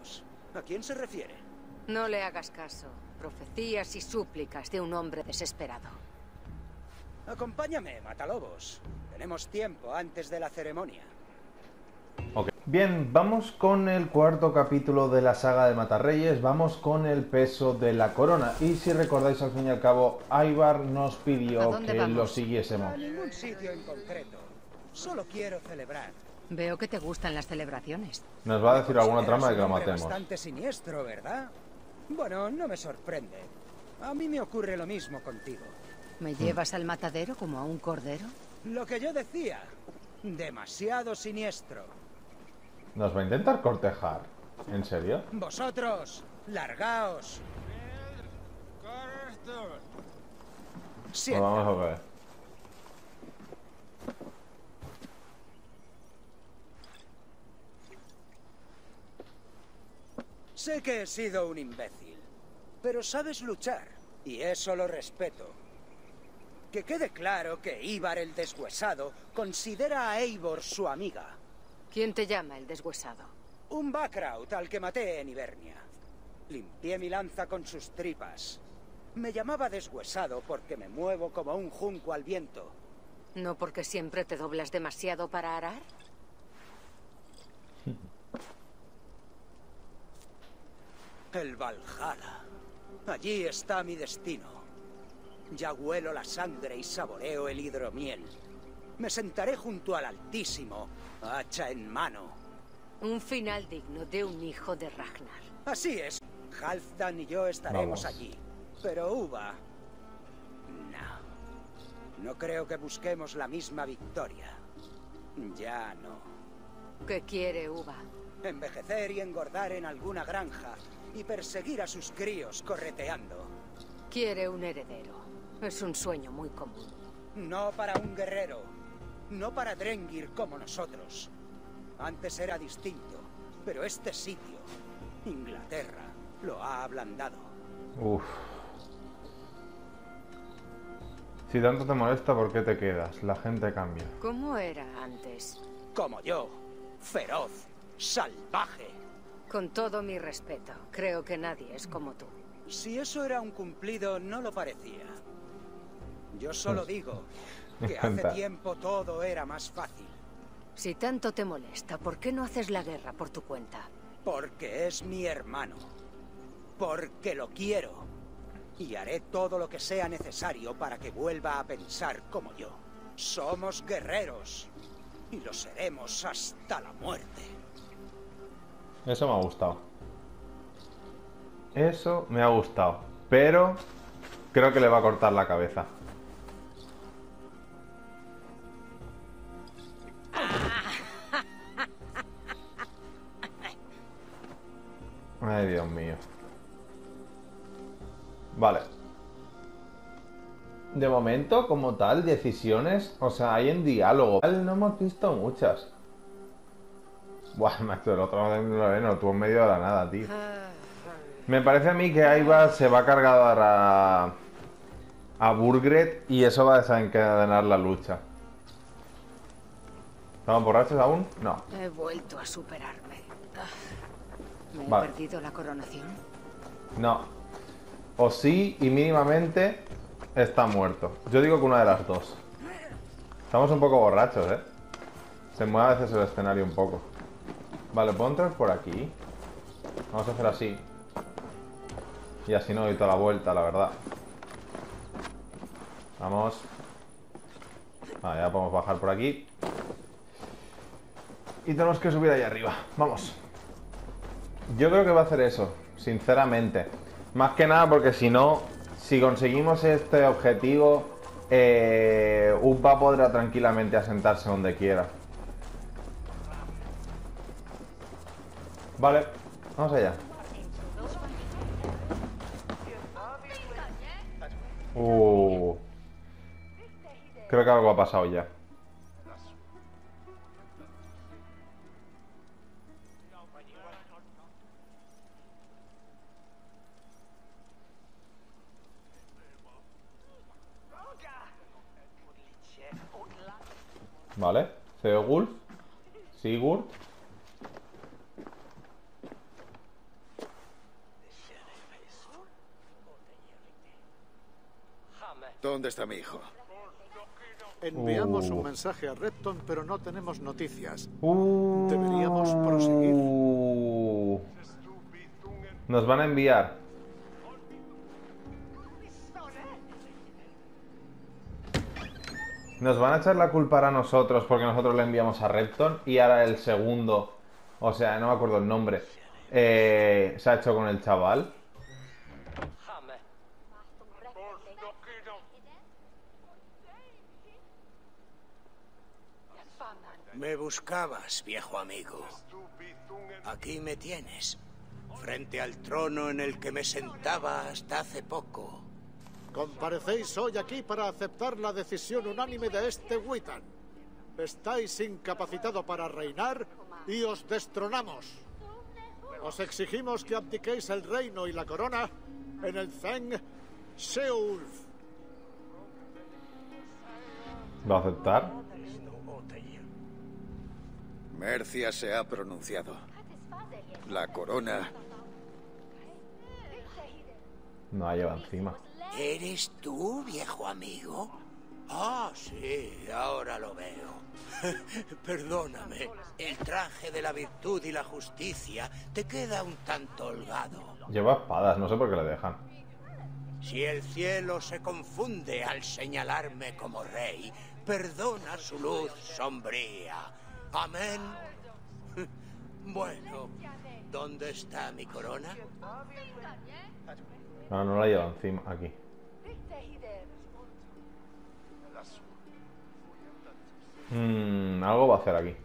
Dios. ¿A quién se refiere? No le hagas caso. Profecías y súplicas de un hombre desesperado. Acompáñame, matalobos. Tenemos tiempo antes de la ceremonia. Okay. Bien, vamos con el cuarto capítulo de la saga de Matarreyes. Vamos con el peso de la corona. Y si recordáis, al fin y al cabo, Aibar nos pidió que lo siguiésemos. A ningún sitio en concreto. Solo quiero celebrar. Veo que te gustan las celebraciones. Nos va a decir alguna trama de que la matemos. Bastante siniestro, ¿verdad? Bueno, no me sorprende. A mí me ocurre lo mismo contigo. ¿Me llevas al matadero como a un cordero? Lo que yo decía. Demasiado siniestro. ¿Nos va a intentar cortejar? ¿En serio? Vosotros, largaos. Pues vamos a ver. Sé que he sido un imbécil, pero sabes luchar, y eso lo respeto. Que quede claro que Ivar el Deshuesado considera a Eivor su amiga. ¿Quién te llama el Deshuesado? Un Bakraut al que maté en Hibernia. Limpié mi lanza con sus tripas. Me llamaba Deshuesado porque me muevo como un junco al viento. ¿No porque siempre te doblas demasiado para arar? El Valhalla. Allí está mi destino. Ya huelo la sangre y saboreo el hidromiel. Me sentaré junto al Altísimo, hacha en mano. Un final digno de un hijo de Ragnar. Así es. Halfdan y yo estaremos allí. Pero Ubba... no. No creo que busquemos la misma victoria. Ya no. ¿Qué quiere Ubba? Envejecer y engordar en alguna granja. Y perseguir a sus críos correteando. Quiere un heredero. Es un sueño muy común. No para un guerrero. No para Drengir como nosotros. Antes era distinto. Pero este sitio, Inglaterra, lo ha ablandado. Uff. Si tanto te molesta, ¿por qué te quedas? La gente cambia. ¿Cómo era antes? Como yo. Feroz. Salvaje. Con todo mi respeto, creo que nadie es como tú. Si eso era un cumplido, no lo parecía. Yo solo digo que hace tiempo todo era más fácil. Si tanto te molesta, ¿por qué no haces la guerra por tu cuenta? Porque es mi hermano. Porque lo quiero. Y haré todo lo que sea necesario para que vuelva a pensar como yo. Somos guerreros. Y lo seremos hasta la muerte. Eso me ha gustado. Eso me ha gustado. Pero creo que le va a cortar la cabeza. Ay, Dios mío. Vale. De momento, como tal, decisiones, o sea, hay en diálogo. No hemos visto muchas. Buah, macho, el otro no tuvo en medio de la nada, tío. Me parece a mí que Aibar se va a cargar a Burgred y eso va a desencadenar la lucha. ¿Estamos borrachos aún? No. He vuelto a superarme. ¿Me he perdido la coronación? No. O sí, y mínimamente está muerto. Yo digo que una de las dos. Estamos un poco borrachos, ¿eh? Se mueve a veces el escenario un poco. Vale, puedo entrar por aquí. Vamos a hacer así. Y así no doy toda la vuelta, la verdad. Vamos. Vale, ya podemos bajar por aquí. Y tenemos que subir ahí arriba. Vamos. Yo creo que va a hacer eso, sinceramente. Más que nada porque si no, si conseguimos este objetivo, Ubba podrá tranquilamente asentarse donde quiera. Vale, vamos allá. Creo que algo ha pasado ya. Vale, Ceolwulf, Sigurd. ¿Dónde está mi hijo? Enviamos un mensaje a Repton, pero no tenemos noticias. Deberíamos proseguir. Nos van a enviar. Nos van a echar la culpa a nosotros porque nosotros le enviamos a Repton y ahora el segundo, o sea, no me acuerdo el nombre, se ha hecho con el chaval. Me buscabas, viejo amigo. Aquí me tienes, frente al trono en el que me sentaba hasta hace poco. Comparecéis hoy aquí para aceptar la decisión unánime de este Witan. Estáis incapacitado para reinar y os destronamos. Os exigimos que abdiquéis el reino y la corona en el Theng Ceolwulf. ¿Va a aceptar? Mercia se ha pronunciado. La corona... No ha llevado encima. ¿Eres tú, viejo amigo? Ah, sí, ahora lo veo. Perdóname, el traje de la virtud y la justicia te queda un tanto holgado. Lleva espadas, no sé por qué le dejan. Si el cielo se confunde al señalarme como rey, perdona su luz sombría. Amén. Bueno, ¿dónde está mi corona? No, no la lleva encima, aquí. Algo va a hacer aquí.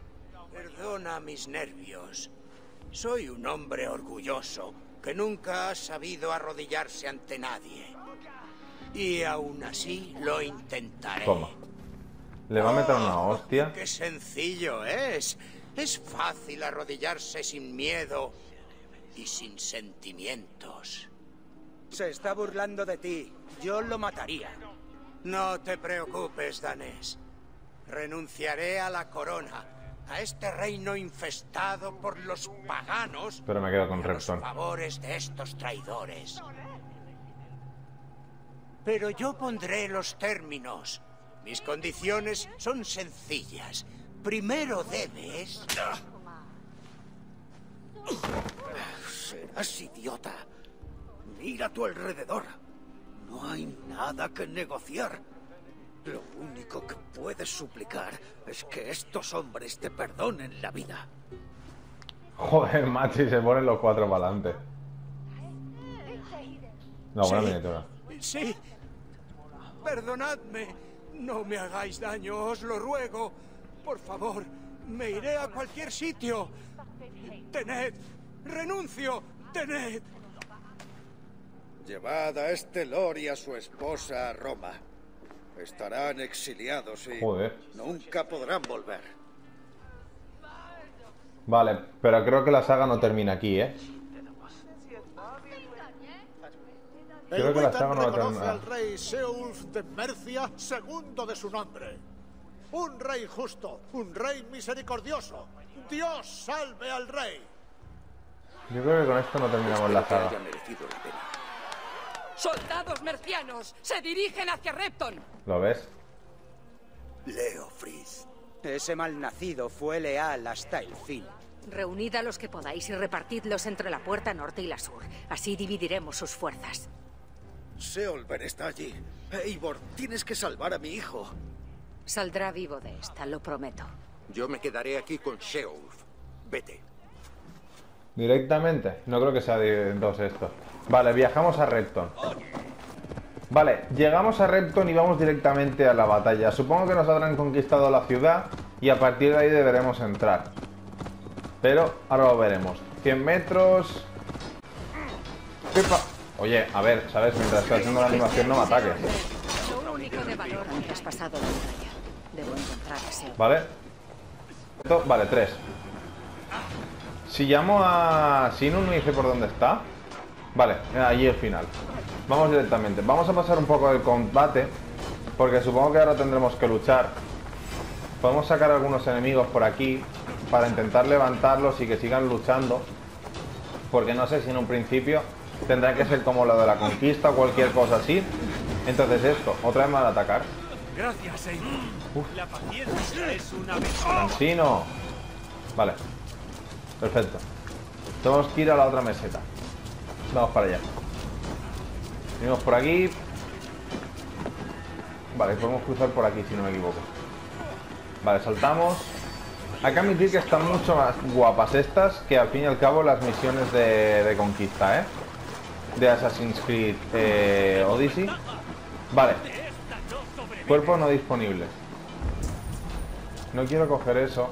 Perdona mis nervios. Soy un hombre orgulloso que nunca ha sabido arrodillarse ante nadie. Y aún así lo intentaré. Toma. Le va a meter una hostia. ¡Qué sencillo es! Es fácil arrodillarse sin miedo y sin sentimientos. Se está burlando de ti. Yo lo mataría. No te preocupes, danés. Renunciaré a la corona, a este reino infestado por los paganos. Pero me quedo con Repton. Los favores de estos traidores. Pero yo pondré los términos. Mis condiciones son sencillas. Primero debes... Serás idiota. Mira a tu alrededor. No hay nada que negociar. Lo único que puedes suplicar es que estos hombres te perdonen la vida. Joder, macho, se ponen los cuatro para adelante. No, buena miniatura. Sí. Perdonadme. No me hagáis daño, os lo ruego. Por favor, me iré a cualquier sitio. Tened. Renuncio. Tened. Llevad a este lord y a su esposa a Roma. Estarán exiliados y... Joder. Nunca podrán volver. Vale, pero creo que la saga no termina aquí, ¿eh? Creo que la saga no termina. El rey Ceolwulf de Mercia, segundo de su nombre. Un rey justo, un rey misericordioso. Dios salve al rey. Yo creo que con esto no terminamos la saga. Soldados mercianos se dirigen hacia Repton. ¿Lo ves? Leofrith. Ese malnacido fue leal hasta el fin. Reunid a los que podáis y repartidlos entre la puerta norte y la sur. Así dividiremos sus fuerzas. Ceolbert está allí. Eivor, tienes que salvar a mi hijo. Saldrá vivo de esta, lo prometo. Yo me quedaré aquí con Ceolbert. Vete. Directamente. No creo que sea de dos esto. Vale, viajamos a Repton. Vale, llegamos a Repton y vamos directamente a la batalla. Supongo que nos habrán conquistado la ciudad y a partir de ahí deberemos entrar. Pero ahora lo veremos. 100 metros... ¡Epa! Oye, a ver, ¿sabes? Mientras estoy haciendo la animación no me ataques. Vale. Esto, vale, 3. Si llamo a... Sinu no dice por dónde está. Vale, allí el final. Vamos directamente. Vamos a pasar un poco del combate, porque supongo que ahora tendremos que luchar. Podemos sacar algunos enemigos por aquí para intentar levantarlos y que sigan luchando, porque no sé si en un principio tendrá que ser como lo de la conquista o cualquier cosa así. Entonces esto, otra vez más de atacar. Gracias, Eivor. La paciencia es una ventaja. ¡Cansino! Vale. Perfecto. Tenemos que ir a la otra meseta. Vamos para allá. Venimos por aquí. Vale, podemos cruzar por aquí si no me equivoco. Vale, saltamos. Hay que admitir que están mucho más guapas estas que al fin y al cabo las misiones de conquista, ¿eh? De Assassin's Creed Odyssey. Vale. Cuerpo no disponible. No quiero coger eso.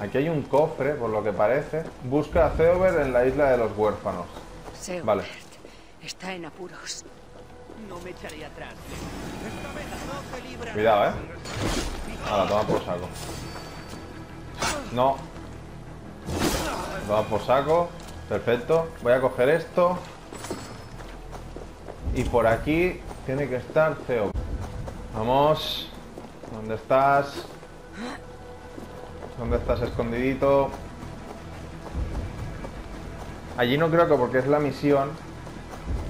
Aquí hay un cofre, por lo que parece. Busca a Ceolbert en la isla de los huérfanos. Ceolbert, vale. Está en apuros. No me echaré atrás. Cuidado, ¿eh? Ahora, toma por saco. No. Toma por saco. Perfecto. Voy a coger esto. Y por aquí tiene que estar Ceolbert. Vamos. ¿Dónde estás? ¿Dónde estás escondidito? Allí no creo que porque es la misión,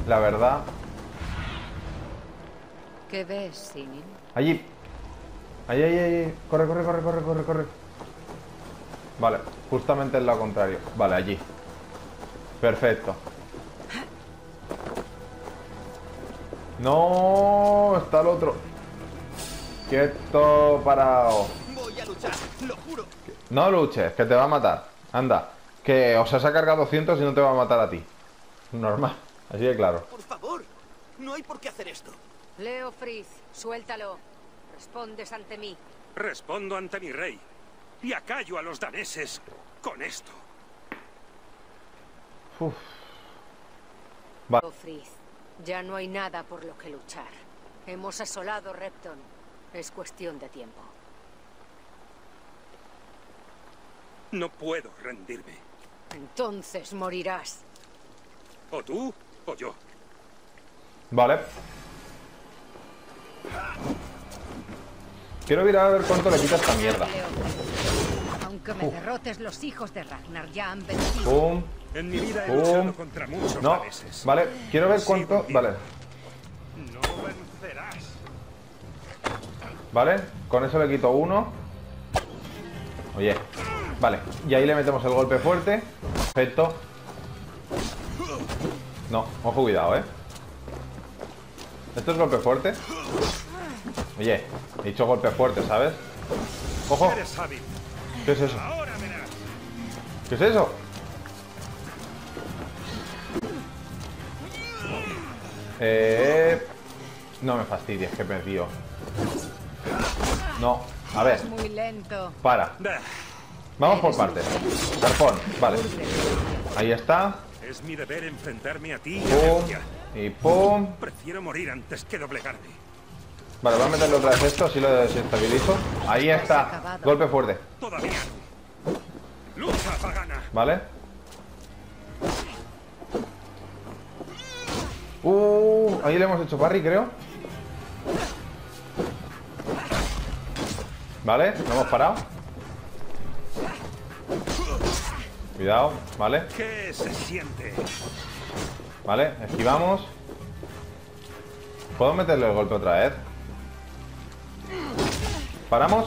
la verdad. ¿Qué ves, Sinin? Allí. Allí, allí, allí. Corre, corre, corre, corre, corre, corre. Vale, justamente es lo contrario. Vale, allí. Perfecto. No, está el otro. Quieto, parado. Voy a luchar, lo juro. No luches, que te va a matar. Anda, que os has cargado 200 y no te va a matar a ti. Normal, así de claro. Por favor, no hay por qué hacer esto. Leofrith, suéltalo. Respondes ante mí. Respondo ante mi rey. Y acallo a los daneses con esto. Uf. Vale. Leofrith. Ya no hay nada por lo que luchar. Hemos asolado Repton. Es cuestión de tiempo. No puedo rendirme. Entonces morirás. O tú o yo. Vale. Quiero ir a ver cuánto le quita esta mierda. Aunque me derrotes, los hijos de Ragnar ya han vencido. ¡Pum! En mi vida he luchado contra muchos daneses. Vale, quiero ver cuánto. Vale. No vencerás. Vale, con eso le quito uno. Oye. Vale, y ahí le metemos el golpe fuerte. Perfecto. No, ojo, cuidado, ¿eh? ¿Esto es golpe fuerte? Oye, he dicho golpe fuerte, ¿sabes? ¡Ojo! ¿Qué es eso? ¿Qué es eso? No me fastidies, que perdido. No, a ver. Para. Vamos por partes. Carpón, vale. Ahí está. Es mi deber enfrentarme a ti. Pum. Y pum. Prefiero morir antes que doblegarme. Vale, voy a meterle otra vez esto, así lo desestabilizo. Ahí está. Golpe fuerte. Todavía. Lucha pagana. Vale. Ahí le hemos hecho parry, creo. Vale, lo hemos parado. Cuidado, vale. ¿Qué se siente? Vale, esquivamos. ¿Puedo meterle el golpe otra vez? ¿Paramos?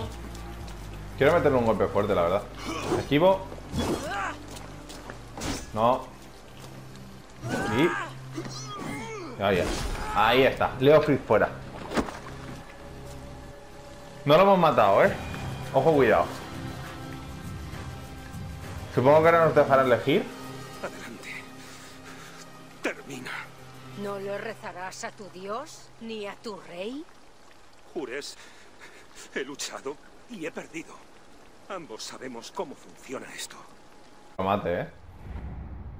Quiero meterle un golpe fuerte, la verdad. Esquivo. No. Y... ahí está, Leofrith fuera. No lo hemos matado, ¿eh? Ojo, cuidado. Supongo que ahora nos dejará elegir. Adelante. Termina. ¿No lo rezarás a tu dios ni a tu rey? Jures, he luchado y he perdido. Ambos sabemos cómo funciona esto. Lo mate, ¿eh?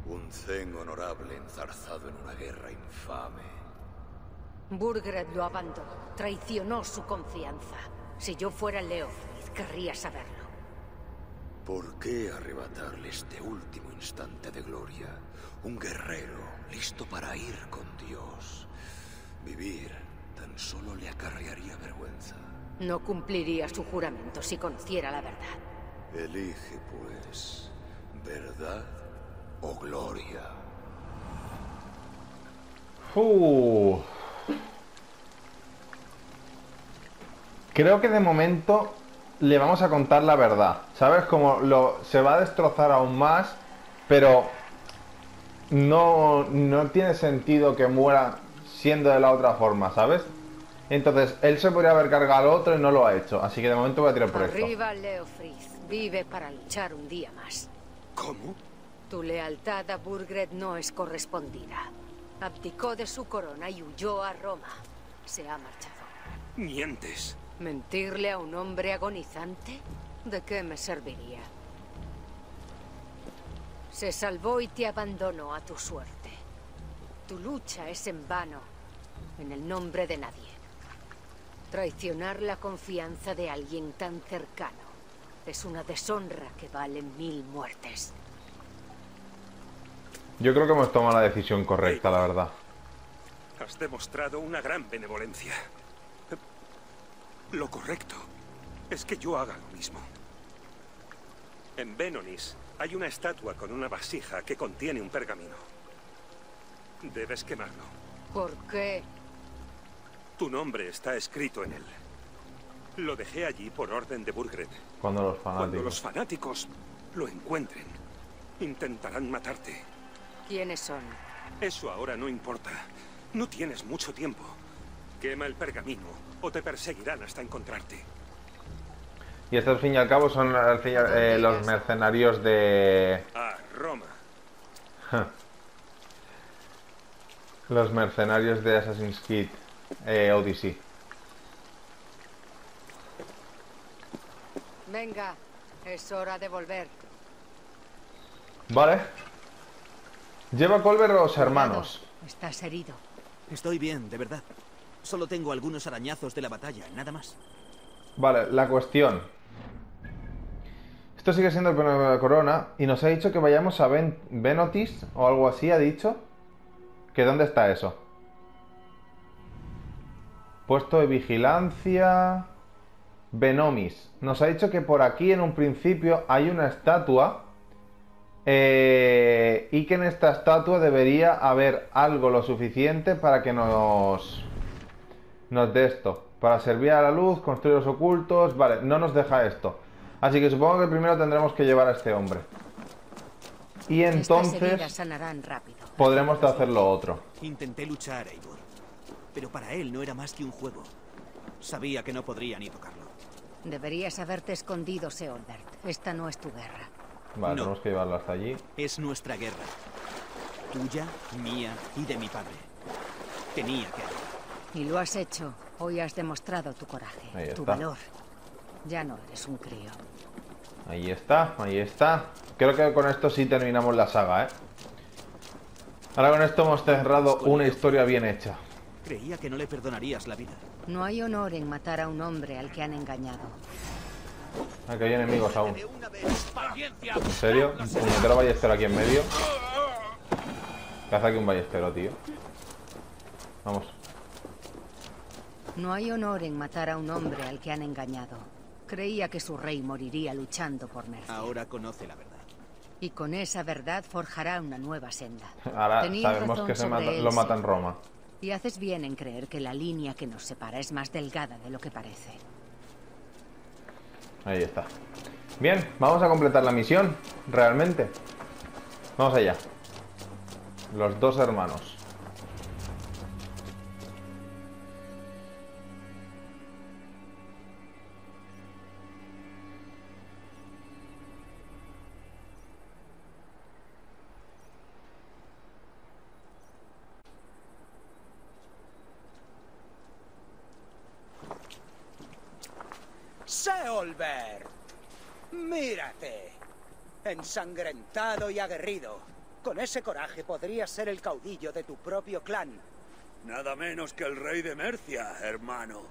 Un zen honorable enzarzado en una guerra infame. Burgred lo abandonó, traicionó su confianza. Si yo fuera Leofrith, querría saberlo. ¿Por qué arrebatarle este último instante de gloria? Un guerrero listo para ir con Dios. Vivir tan solo le acarrearía vergüenza. No cumpliría su juramento si conociera la verdad. Elige, pues, verdad o gloria. Creo que de momento le vamos a contar la verdad, ¿sabes? Como se va a destrozar aún más, pero no tiene sentido que muera siendo de la otra forma, ¿sabes? Entonces, él se podría haber cargado al otro y no lo ha hecho, así que de momento voy a tirar por esto. Arriba, Leofrith, vive para luchar un día más. ¿Cómo? Tu lealtad a Burgred no es correspondida. Abdicó de su corona y huyó a Roma. Se ha marchado. Mientes. ¿Mentirle a un hombre agonizante? ¿De qué me serviría? Se salvó y te abandonó a tu suerte. Tu lucha es en vano, en el nombre de nadie. Traicionar la confianza de alguien tan cercano es una deshonra que vale 1000 muertes. Yo creo que hemos tomado la decisión correcta, la verdad. Has demostrado una gran benevolencia. Lo correcto es que yo haga lo mismo. En Venonis hay una estatua con una vasija que contiene un pergamino. Debes quemarlo. ¿Por qué? Tu nombre está escrito en él. Lo dejé allí por orden de Burgred. Cuando los fanáticos lo encuentren, intentarán matarte. ¿Quiénes son? Eso ahora no importa. No tienes mucho tiempo. Quema el pergamino o te perseguirán hasta encontrarte. Y estos, al fin y al cabo, son los mercenarios de... a Roma. Los mercenarios de Assassin's Creed Odyssey. Venga, es hora de volver. Vale. Lleva Colver a los hermanos. Estás herido. Estoy bien, de verdad. Solo tengo algunos arañazos de la batalla, nada más. Vale, la cuestión. Esto sigue siendo el problema de la corona. Y nos ha dicho que vayamos a Venotis o algo así, ha dicho. ¿Que dónde está eso? Puesto de vigilancia... Venomis. Nos ha dicho que por aquí en un principio hay una estatua. Y que en esta estatua debería haber algo lo suficiente para que nos... de esto, para servir a la luz, construir los ocultos. Vale, no nos deja esto, así que supongo que primero tendremos que llevar a este hombre y entonces podremos hacer lo otro. Intenté luchar a Eivor, pero para él no era más que un juego. Sabía que no podría ni tocarlo. Deberías haberte escondido, Ceolbert. Esta no es tu guerra. Vale, no. Tenemos que llevarlo hasta allí. Es nuestra guerra, tuya, mía y de mi padre. Tenía que ayudar. Y lo has hecho. Hoy has demostrado tu coraje, tu valor. Ya no eres un crío. Ahí está, ahí está. Creo que con esto sí terminamos la saga, ¿eh? Ahora con esto hemos cerrado una historia bien hecha. Creía que no le perdonarías la vida. No hay honor en matar a un hombre al que han engañado. Ah, que hay enemigos aún. ¿En serio? Un puñetero ballestero aquí en medio. Caza aquí un ballestero, tío. Vamos. No hay honor en matar a un hombre al que han engañado. Creía que su rey moriría luchando por Mercia. Ahora conoce la verdad. Y con esa verdad forjará una nueva senda. Ahora sabemos que lo mata en Roma. Y haces bien en creer que la línea que nos separa es más delgada de lo que parece. Ahí está. Bien, vamos a completar la misión, realmente. Vamos allá. Los dos hermanos. Ceolbert, mírate, ensangrentado y aguerrido. Con ese coraje podrías ser el caudillo de tu propio clan. Nada menos que el rey de Mercia, hermano.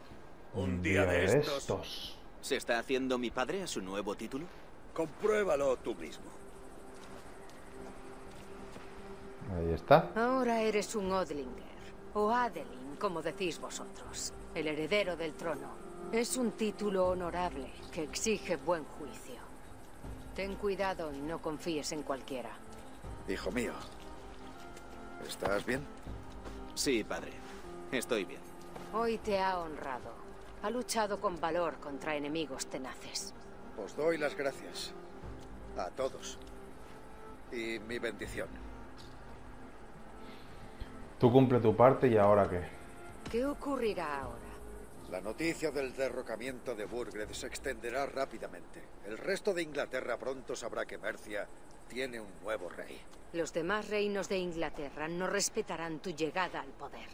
Un día de estos. ¿Se está haciendo mi padre a su nuevo título? Compruébalo tú mismo. Ahí está. Ahora eres un Odlinger, o Adeling, como decís vosotros, el heredero del trono. Es un título honorable que exige buen juicio. Ten cuidado y no confíes en cualquiera. Hijo mío, ¿estás bien? Sí, padre. Estoy bien. Hoy te ha honrado. Ha luchado con valor contra enemigos tenaces. Os doy las gracias. A todos. Y mi bendición. Tú cumple tu parte y ahora qué. ¿Qué ocurrirá ahora? La noticia del derrocamiento de Burgred se extenderá rápidamente. El resto de Inglaterra pronto sabrá que Mercia tiene un nuevo rey. Los demás reinos de Inglaterra no respetarán tu llegada al poder.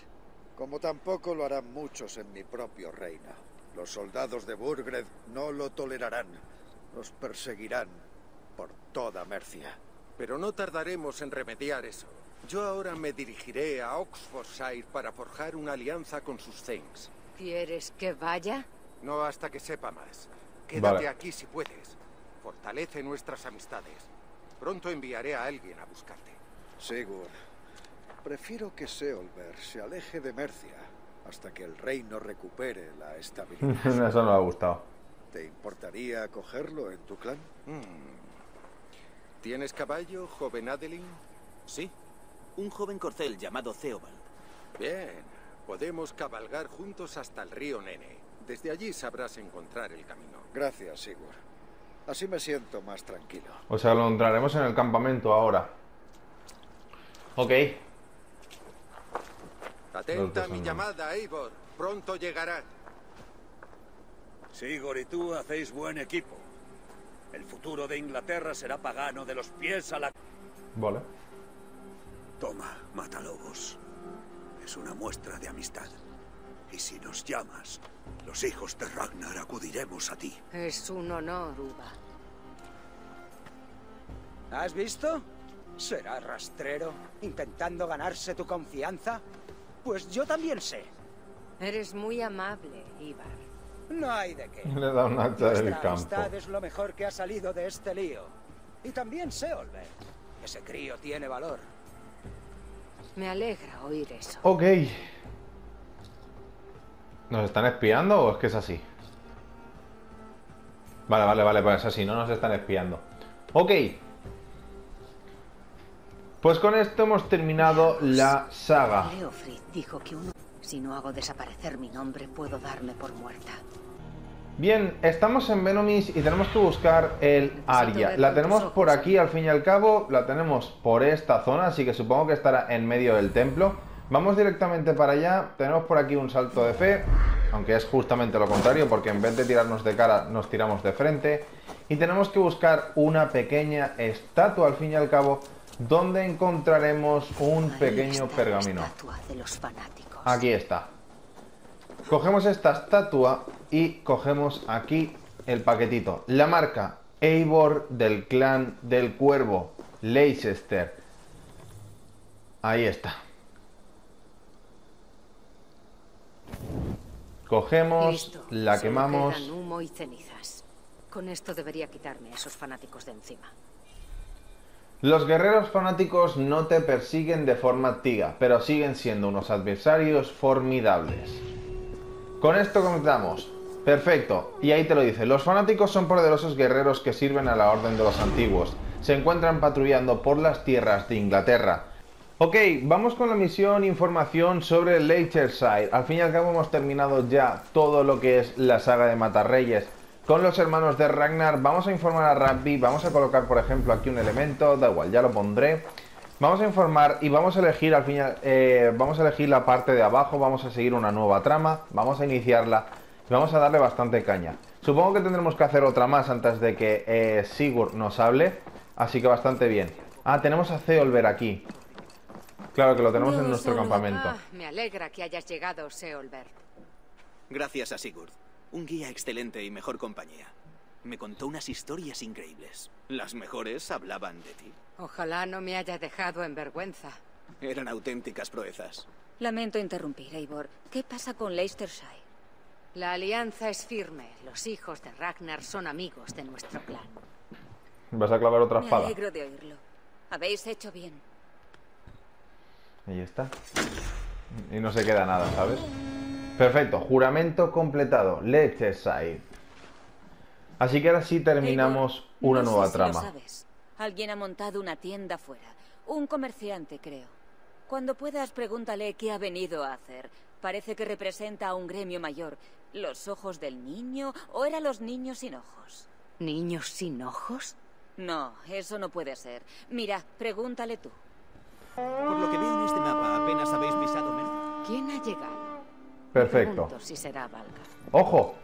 Como tampoco lo harán muchos en mi propio reino. Los soldados de Burgred no lo tolerarán. Los perseguirán por toda Mercia. Pero no tardaremos en remediar eso. Yo ahora me dirigiré a Oxfordshire para forjar una alianza con sus Thanes. ¿Quieres que vaya? No hasta que sepa más. Quédate aquí si puedes. Fortalece nuestras amistades. Pronto enviaré a alguien a buscarte. Sigurd, prefiero que Ceolver se aleje de Mercia hasta que el reino recupere la estabilidad. Eso no me ha gustado. ¿Te importaría acogerlo en tu clan? ¿Tienes caballo, joven Adeline? Sí, un joven corcel llamado Theobald. Bien, podemos cabalgar juntos hasta el río Nene. Desde allí sabrás encontrar el camino. Gracias, Sigurd. Así me siento más tranquilo. O sea, lo encontraremos en el campamento ahora. Ok. Atenta a mi llamada, Eivor. Pronto llegarán. Sigurd y tú hacéis buen equipo. El futuro de Inglaterra será pagano de los pies a la... Vale. Toma, matalobos. Es una muestra de amistad. Y si nos llamas, los hijos de Ragnar acudiremos a ti. Es un honor, Ubba. ¿Has visto? ¿Será rastrero, intentando ganarse tu confianza? Pues yo también sé. Eres muy amable, Ivar. No hay de qué. Le da un hacha del campo. Nuestra amistad es lo mejor que ha salido de este lío. Y también Ceolbert. Ese crío tiene valor. Me alegra oír eso. Ok. ¿Nos están espiando o es que es así? Vale, es así, no nos están espiando. Ok. Pues con esto hemos terminado la saga. Leofrith dijo que uno... Si no hago desaparecer mi nombre, puedo darme por muerta. Bien, estamos en Venonis y tenemos que buscar el área. La tenemos por aquí, al fin y al cabo. La tenemos por esta zona, así que supongo que estará en medio del templo. Vamos directamente para allá. Tenemos por aquí un salto de fe, aunque es justamente lo contrario, porque en vez de tirarnos de cara, nos tiramos de frente. Y tenemos que buscar una pequeña estatua, al fin y al cabo, donde encontraremos un pequeño pergamino. Aquí está. Cogemos esta estatua y cogemos aquí el paquetito. La marca Eivor del clan del cuervo, Leicester. Ahí está. Cogemos, listo, la quemamos. Humo y cenizas. Con esto debería quitarme esos fanáticos de encima. Los guerreros fanáticos no te persiguen de forma activa, pero siguen siendo unos adversarios formidables. Con esto comenzamos. Perfecto, y ahí te lo dice. Los fanáticos son poderosos guerreros que sirven a la orden de los antiguos. Se encuentran patrullando por las tierras de Inglaterra. Ok, vamos con la misión información sobre Leicestershire. Al fin y al cabo hemos terminado ya todo lo que es la saga de Matarreyes. Con los hermanos de Ragnar vamos a informar a Rabbi, vamos a colocar por ejemplo aquí un elemento, da igual, ya lo pondré. Vamos a informar y vamos a elegir al final, vamos a elegir la parte de abajo, vamos a seguir una nueva trama, vamos a iniciarla y vamos a darle bastante caña. Supongo que tendremos que hacer otra más antes de que Sigurd nos hable, así que bastante bien. Ah, tenemos a Ceolver aquí. Claro que lo tenemos en nuestro campamento. Me alegra que hayas llegado, Ceolver. Gracias a Sigurd. Un guía excelente y mejor compañía. Me contó unas historias increíbles. Las mejores hablaban de ti. Ojalá no me haya dejado en vergüenza. Eran auténticas proezas. Lamento interrumpir, Eivor. ¿Qué pasa con Leicestershire? La alianza es firme. Los hijos de Ragnar son amigos de nuestro clan. ¿Vas a clavar otra espada? Me alegro de oírlo. Habéis hecho bien. Ahí está. Y no se queda nada, ¿sabes? Perfecto, juramento completado, Leicestershire. Así que ahora sí terminamos una nueva trama. Alguien ha montado una tienda fuera, un comerciante creo. Cuando puedas, pregúntale qué ha venido a hacer. Parece que representa a un gremio mayor. ¿Los ojos del niño o eran los niños sin ojos? ¿Niños sin ojos? No, eso no puede ser. Mira, pregúntale tú. Por lo que veo en este mapa, apenas habéis pisado Mercia. ¿Quién ha llegado? Perfecto. Si será Valga. ¡Ojo!